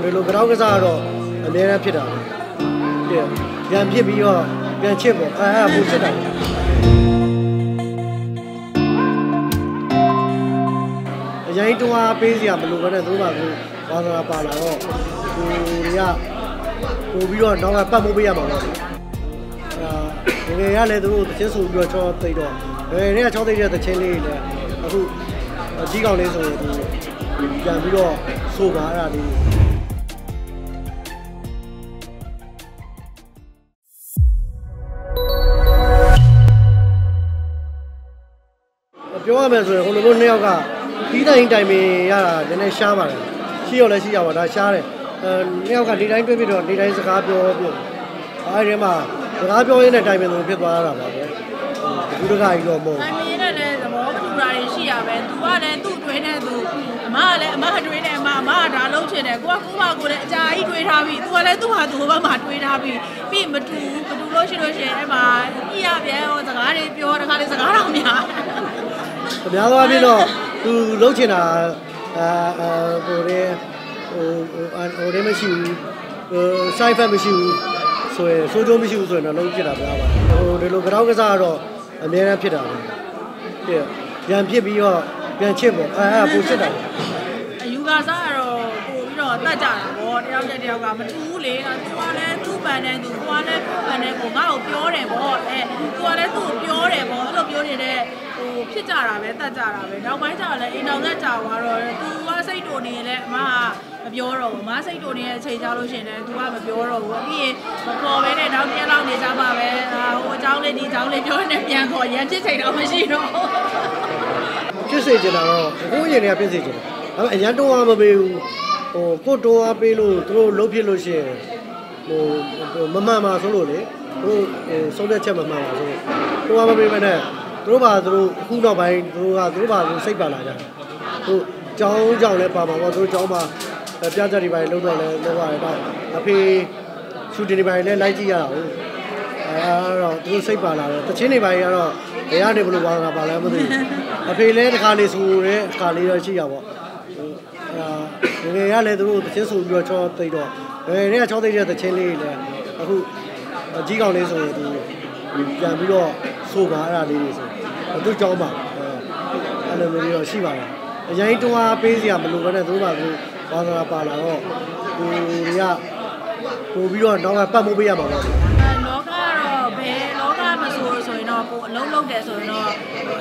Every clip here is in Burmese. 的路，老个啥着，没人批的，对，人批比较，人欺负，俺不知道。人一多啊，白事啊，路个那多嘛，晚上办那个，人家，我比较，那个办不比较忙了。 人家来都结束就交对着，人家交对着在千里的，他说，几高的时候都，人比较舒服啊的。表阿妹说，我老公那个个，地摊应该没呀，人家乡嘛的，西药来西药嘛，他乡的，那个地摊对面的地摊是干表表，哎人嘛。 那表演的场面都比多了吧？比如讲一个么？场面嘞，什么土壤的戏啊，呗，土啊嘞，土堆嘞，土，马嘞，马堆嘞，马扎楼去嘞，瓜古嘞，家一堆啥皮，土嘞，土啊土，马堆啥皮，皮么土，土楼去了些嘛，你那边我自家嘞表，自家嘞自家上面。别个话比咯，土楼去呐，我嘞么修，三番么修。 水苏州没修水呢，老批了，知道吧？这路老个啥着，没人批的，对，人批比较，人欺负，俺不知道。有个啥着，我比较大家伙，这样个么土嘞，土嘞土板嘞，土瓜嘞板嘞，我搞表嘞啵，哎，土嘞土表嘞啵，土表嘞嘞，我批家了呗，大家了呗，然后买家嘞，然后那家伙着，土啊谁种的嘞嘛？ ပြောတော့မစိတ်တို့နေအချိန်ကြလို့ရှင်တယ်သူကမပြောတော့ဘူးပြီးရင်မခေါ်ပဲနဲ့နောက်ပြန်လောက်နေကြပါပဲဟိုအကြောင်းလေးဒီအကြောင်းလေးပြောနေပြန်ခေါ်ရန်ဖြစ်စိတ်တော့မရှိတော့ဖြစ်စိတ်ကြတာတော့ကိုယ်ရင်တွေကဖြစ်စိတ်ကြတယ်ဒါပေမဲ့အရန်တော့မပေးဘူးဟိုကိုတော့အပေးလို့သူတို့လုံးဖြစ်လို့ရှင်ဟိုမမှန်ပါဆိုလို့လေသူဆုံးတဲ့ချက်မမှန်ပါဆိုကိုကမပေးမနဲ့သူတို့ပါသူတို့အခုနောက်ပိုင်းသူတို့ပါသူစိတ်ပါလာကြတယ်ဟိုကြောင်းလဲပါပါပေါ့သူတို့ကြောင်းပါ ပြကြဒီပိုင်းလုံးတော့လဲလုံးပါတယ်ဗျအဖေရှူတင်ဒီပိုင်းလဲလိုက်ကြည့်ရတာဟုတ်အဲ့တော့သူစိတ်ပါလာတယ်တချင်းဒီပိုင်းကတော့ဘယ်ကနေဘလို့ပါတာပါလဲမသိဘူးအဖေလဲတစ်ခါလေးဆိုတဲ့တစ်ခါလေးတော့ရှိရပါဘောငယ်ရလဲသူတို့တချင်းဆိုပြီးတော့ချောသိတော့နေ့ကချောသိတဲ့တချင်းလေးလဲအခုကြီးကောင်လေးဆိုရင်သူပြန်ပြီးတော့ဆိုပါအဲ့ဒါလေးတွေဆိုသူကြောင်းပါအဲ့လိုမျိုးတော့ရှိပါတယ်အရင်တွားပေးစရာမလိုဘဲနဲ့သူပါသူ ဘာသာပါလာတော့ကိုတွေကပို့ပြီးတော့တော့ပတ်မိုးပေးရမှာပေါ့လောကတော့ဘယ်လောကမဆိုဆိုရင်တော့ကိုအလုံးလုံးတယ်ဆိုရင်တော့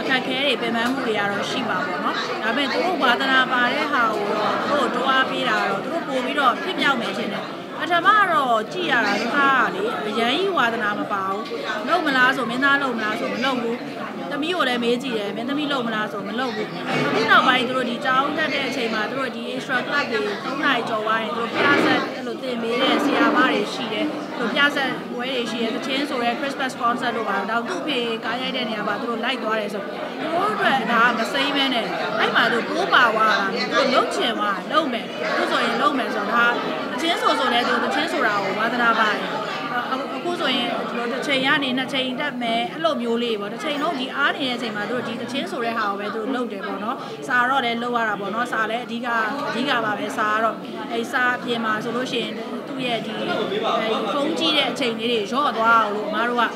အခက်ခဲတွေပင်ပန်းမှုတွေကတော့ရှိမှာပေါ့နော်ဒါပေမဲ့သူတို့ဘာသာပါတဲ့ဟာကိုတော့သူတို့တွားပေးတာတော့သူတို့ပို့ပြီးတော့ဖြစ်ပြောက်နေခြင်းတယ် အထမကတော့ကြည်ရတာတစ်ခါလေအရန်ကြီးဝါသနာမပါဘူးလုံမလားဆိုမင်းသားလုံမလားဆိုမလုံဘူးသမီးကိုလည်းမေးကြည့်တယ်မင်းသမီးလုံမလားဆိုမလုံဘူးဒီနောက်ပိုင်းတို့ဒီတောင်းတက်တဲ့အချိန်မှာတို့ဒီ extra club တွေ၃နိုင်ကျော်သွားရင်တို့ပြားဆက်အဲ့လိုတင်ပေးတဲ့ဆရာမတွေရှိတယ်တို့ပြားဆက်ဝဲတွေရှိတယ်သချင်းဆိုရဲ Christmas concert တို့ပါတော့သူ့ဖေကားရိုက်တဲ့နေရာမှာတို့လိုက်သွားတယ်ဆိုတို့အတွက်ဒါမစိမ့်မဲနဲ့အဲ့မှာတို့ကိုးပါဝါတို့လုံချင်ပါလုံမယ်တို့ဆိုရင်လုံမယ်ဆိုတော့ဒါ ချင်းဆိုဆိုလဲဆိုတချင်းဆိုတာကိုဝါသနာပါတယ်အခုဆိုရင်ဒီလိုတစ်ချိန်ကနေနှစ်ချိန်တက်မယ်အဲ့လိုမျိုးလေးပေါ့တစ်ချိန်လုံးဒီအားနေတဲ့အချိန်မှာတို့ဒီတချင်းဆိုတဲ့ဟာကိုပဲတို့လုပ်တယ်ပေါ့နော်စာတော့လည်းလုပ်ရတာပေါ့နော်စာလည်းအဓိကပါပဲစာကတော့အဲ့စာအပြင်မှာဆိုလို့ရှိရင်သူ့ရဲ့ဒီဖုန်းကြည့်တဲ့အချိန်လေးတွေရော့သွားအောင်လို့အမားတို့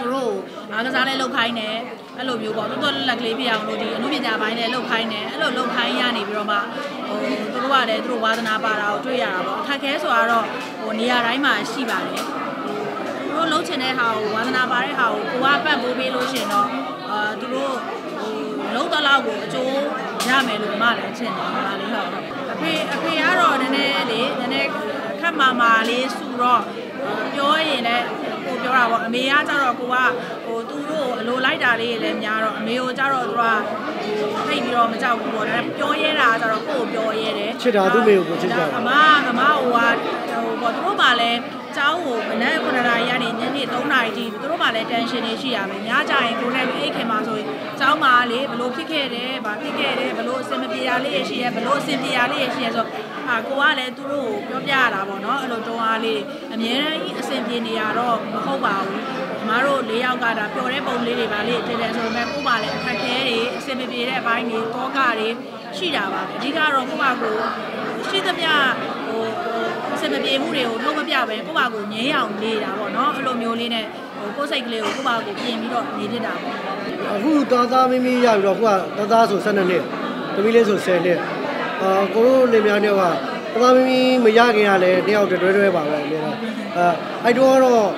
ကတို့အားကစားလဲလုပ်ခိုင်းတယ် အဲ့လိုမျိုးပေါ့တော်တော်လက်ကလေးပြအောင်လို့ဒီအမှုပညာပိုင်းနဲ့လှုပ်ခိုင်းတယ်အဲ့လိုလှုပ်ခိုင်းရနေပြီးတော့မှဟိုသူတို့ကလည်းသူတို့ဝါသနာပါတာကိုတွေ့ရတာပေါ့အခက်ခဲဆိုတော့ဟိုနေရာတိုင်းမှာရှိပါတယ်သူတို့လှုပ်ချင်တဲ့ဟာကိုဝါသနာပါတဲ့ဟာကိုကိုကပတ်ပိုးပေးလို့ရှင်တော့သူတို့ဟိုလှုပ်တော့လောက်ကိုအကျိုးရမယ်လို့မှလည်းထင်တယ်ဒါလေးတော့အဖေကတော့နည်းနည်းခက်မာမာလေးစုတော့ပြောရင်လည်း ကိုပြောတာပေါ့အမေကကြတော့ကိုကဟိုသူတို့အလိုလိုက်တာလေးတွေလည်းများတော့အမေကိုကြတော့သူကဖိတ်ပြီးတော့မကြောက်ဘူးပေါ့ဒါပြောရဲတာကြတော့ကိုပြောရဲတယ်ချစ်တာသူ့မေကိုကိုချစ်ကြတယ်အမဟိုကဟိုပေါ့သူတို့မှလည်းเจ้าကိုမနက်9:00ကနေညနေ3:00ထိသူတို့မှလည်း tension တွေရှိရမယ်ညကြရင်ကိုလည်းအိတ်ခင်မှာဆိုရင်เจ้าမှလေဘလို့ဖြစ်ခဲ့တယ်ဘာဖြစ်ခဲ့တယ်ဘလို့အဆင်မပြေတာလေးရှိရဲဘလို့အဆင်ပြေတာလေးရှိရဲဆိုတော့ ကိုကလည်းသူတို့ပြောပြရတာပေါ့နော်အဲ့လိုတုံးအားလေးအများကြီးအဆင်ပြေနေရတော့မဟုတ်ပါဘူးကျမတို့၄ယောက်ကဒါပျော်တဲ့ပုံလေးတွေပါလေထင်တယ်ဆိုပေမဲ့ကိုပါလည်းအခက်ခဲတွေအဆင်မပြေတဲ့အပိုင်းတွေကောကတွေရှိတာပါအဓိကတော့ကိုကရှိသမျှဟို是不别木的哦，老不别呗，不把个年样的啦啵，喏，老苗的呢，不晒个了，不把个别米了，米的啦啵。我大大咪咪呀，我大大做生意的，大咪来做生意的，啊，我罗那边的话，大大咪咪没家给伢嘞，你要这对对吧呗，啊，哎，多咯。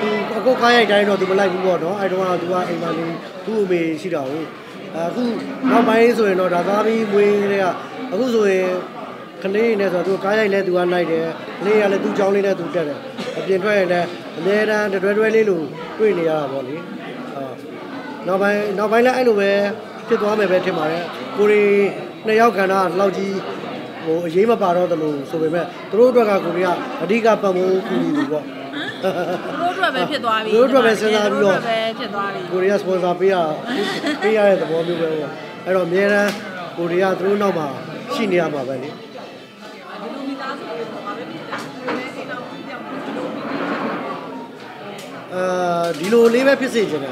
Aku kaya jadi no tu belai gua no, aku orang tua ini tu mesti tahu. Aku ramai soal no, tapi mungkin ni aku soal kini ni tu kaya ni tu orang ni ada tu jauh ni tu ada. Tapi ni dua ni lu tu ni ada boleh. Nampai ni aku tu tuan berhenti mana. Kuri ni aku kena lauji. Jadi macam apa tu soal ni? Terus orang kuri adik apa mahu kuri juga. 罗卓呗，撇多啊！罗卓呗，现在比较，古里啊，说啥比啊？比啊，怎么比不了？哎，罗面呢？古里啊，都那嘛，新年嘛，反正。地罗里呗，偏西些呢。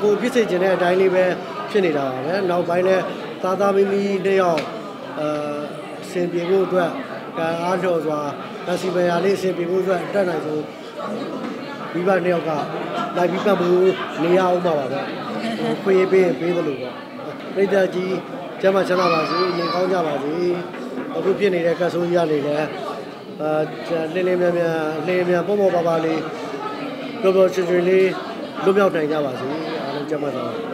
古偏西些呢，台里呗，偏里啦。哎，老白呢，大大咪咪那样，身边古多，干阿条多。 Nasi berani sepibu juga dan itu biar dia kah, tapi biar bu niaw mawa ber, kuih belu ber. Ini dah ji zaman zaman baru ni kau zaman baru, aku pun ni dah kasuian ni dah. Ni ni bapa bapa ni, bapa cucu ni, bapa orang zaman baru, zaman zaman.